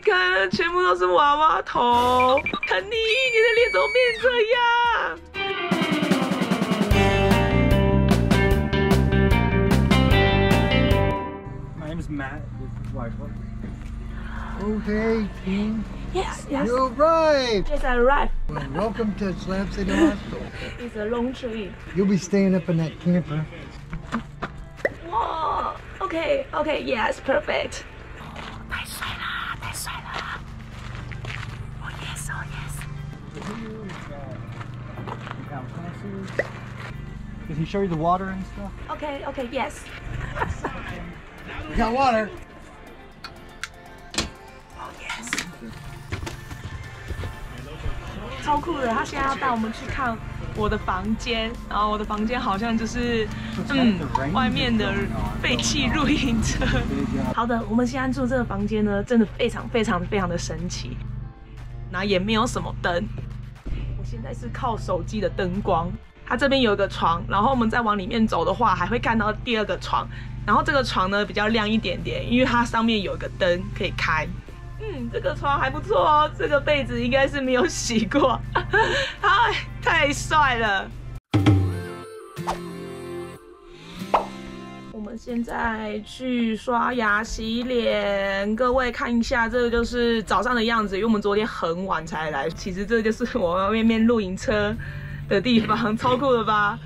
看，全部都是娃娃头！肯尼，你的脸怎么变这样？ My name is Matt. This is White Horse. Okay, King. Yes, yes. You arrived. Yes, I arrived. Well, welcome to Slab City Hospital. It's a long trip. You'll be staying up in that camper. Wow. Okay. Okay. Yes. Perfect. 太帅啦！太帅啦 ！Oh yes, oh yes. Did he show you the water and stuff? Okay, okay, yes. We got water. Oh yes. 超酷的！他现在要带我们去看我的房间，然后我的房间好像就是外面的废弃露营车。好的，我们现在住这个房间呢，真的非常的神奇，然后也没有什么灯。我现在是靠手机的灯光。它这边有一个床，然后我们再往里面走的话，还会看到第二个床。然后这个床呢比较亮一点点，因为它上面有一个灯可以开。 这个床还不错哦，这个被子应该是没有洗过，哎，太帅了！我们现在去刷牙洗脸，各位看一下，这个就是早上的样子，因为我们昨天很晚才来。其实这就是我们外面露营车的地方，超酷了吧？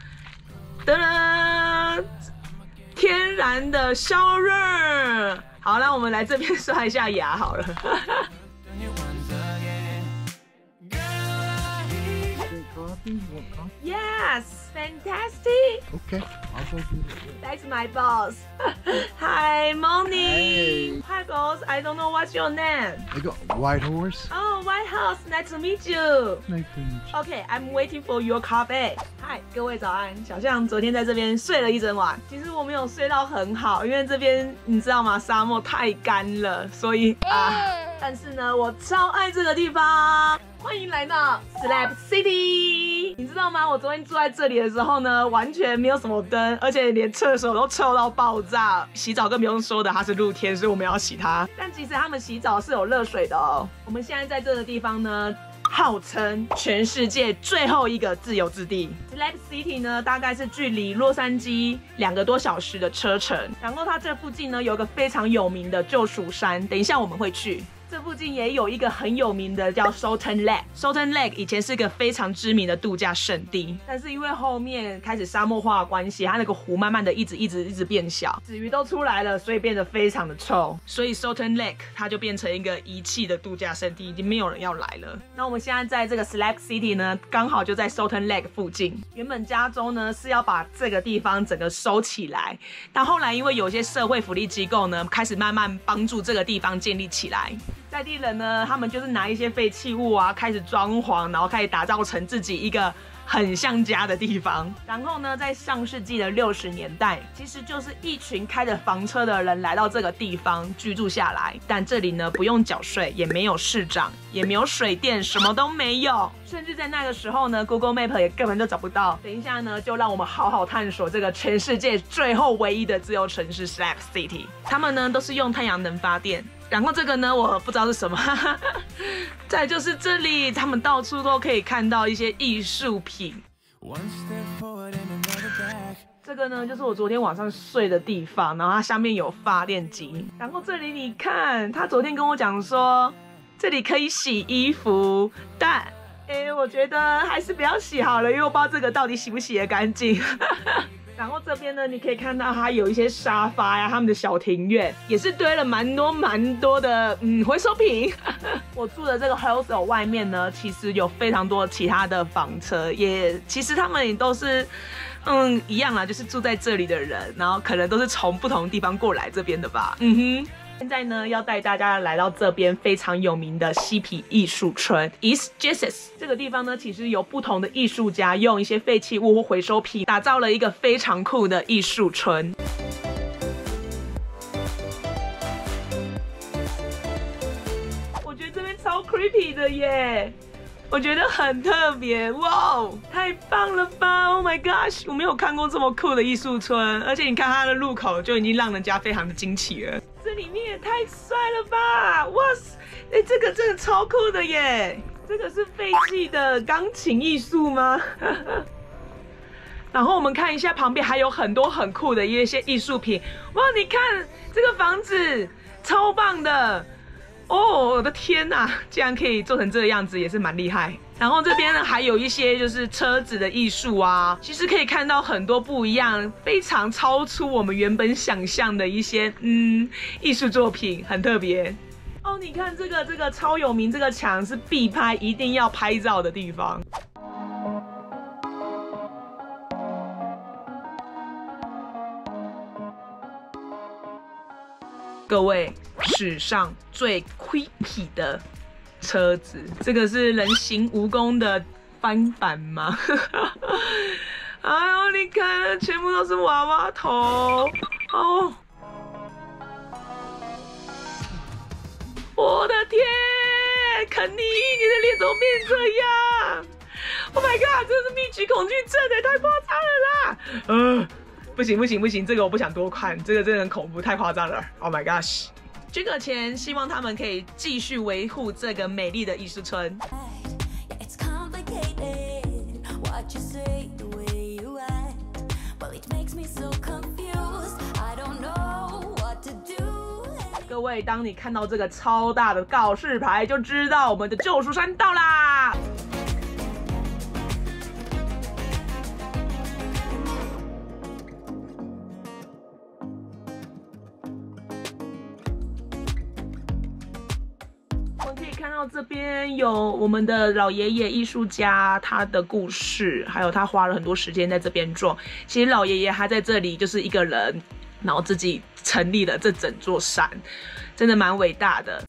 噔噔，天然的消热。 好，那我们来这边刷一下牙好了。Yes, fantastic. Okay, I'll go do it. That's my boss. Hi, Moni. Hi, boss. I don't know what's your name. I got White Horse. Oh, White Horse. Nice to meet you. Nice to meet you. Okay, I'm waiting for your car back. Hi, 各位早安。小象昨天在这边睡了一整晚，其实我没有睡到很好，因为这边你知道吗？沙漠太干了，所以但是呢，我超爱这个地方。欢迎来到 Slab City。 你知道吗？我昨天住在这里的时候呢，完全没有什么灯，而且连厕所都臭到爆炸。洗澡更不用说的，它是露天，所以我们要洗它。但其实他们洗澡是有热水的哦。我们现在在这个地方呢，号称全世界最后一个自由之地。Slab City 呢，大概是距离洛杉矶2个多小时的车程。然后它这附近呢，有一个非常有名的救赎山，等一下我们会去。 这附近也有一个很有名的叫 Sultan Lake。Sultan Lake 以前是一个非常知名的度假胜地，但是因为后面开始沙漠化的关系，它那个湖慢慢的一直变小，死鱼都出来了，所以变得非常的臭。所以 Sultan Lake 它就变成一个遗弃的度假胜地，已经没有人要来了。那我们现在在这个 Slab City 呢，刚好就在 Sultan Lake 附近。原本加州呢是要把这个地方整个收起来，但后来因为有些社会福利机构呢开始慢慢帮助这个地方建立起来。 在地人呢，他们就是拿一些废弃物啊，开始装潢，然后开始打造成自己一个很像家的地方。然后呢，在上世纪的60年代，其实就是一群开着房车的人来到这个地方居住下来。但这里呢，不用缴税，也没有市长，也没有水电，什么都没有。甚至在那个时候呢 ，Google Map 也根本就找不到。等一下呢，就让我们好好探索这个全世界最后唯一的自由城市 Slab City。他们呢，都是用太阳能发电。 然后这个呢，我不知道是什么。再就是这里，他们到处都可以看到一些艺术品。这个呢，就是我昨天晚上睡的地方，然后它下面有发电机。然后这里你看，他昨天跟我讲说，这里可以洗衣服，但我觉得还是不要洗好了，因为我不知道这个到底洗不洗得干净。然后这边呢，你可以看到它有一些沙发呀、他们的小庭院也是堆了蛮多的回收品。我住的这个 hostel 外面呢，其实有非常多其他的房车，也其实他们也都是一样啦，就是住在这里的人，然后可能都是从不同地方过来这边的吧。现在呢，要带大家来到这边非常有名的嬉皮艺术村 East Jesus。这个地方呢，其实有不同的艺术家用一些废弃物或回收品，打造了一个非常酷的艺术村。 我觉得这边超 creepy 的耶！ 我觉得很特别，哇，太棒了吧 ！Oh my gosh， 我没有看过这么酷的艺术村，而且你看它的入口就已经让人家非常的惊奇了。这里面也太帅了吧！哇塞，这个真的超酷的耶！这个是废弃的钢琴艺术吗？然后我们看一下旁边还有很多很酷的一些艺术品。哇，你看这个房子超棒的！哦，我的天哪，竟然可以做成这个样子，也是蛮厉害。 然后这边呢，还有一些就是车子的艺术啊，其实可以看到很多不一样，非常超出我们原本想象的一些艺术作品，很特别。哦，你看这个超有名，这个墙是必拍，一定要拍照的地方。 各位，史上最 creepy 的车子，这个是人形蜈蚣的翻版吗？哎呦，你看，全部都是娃娃头哦！我的天，肯尼，你的脸怎么变这样 ？Oh my god， 这是密集恐惧症哎，太夸张了啦！不行，这个我不想多看，这个真的很恐怖，太夸张了 ！Oh my gosh！ 捐个钱，希望他们可以继续维护这个美丽的艺术村。各位，当你看到这个超大的告示牌，就知道我们的救赎山到啦！ 这边有我们的老爷爷艺术家他的故事，还有他花了很多时间在这边种。其实老爷爷他在这里就是一个人，然后自己成立了这整座山，真的蛮伟大的。